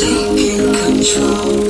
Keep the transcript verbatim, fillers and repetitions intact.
taking control.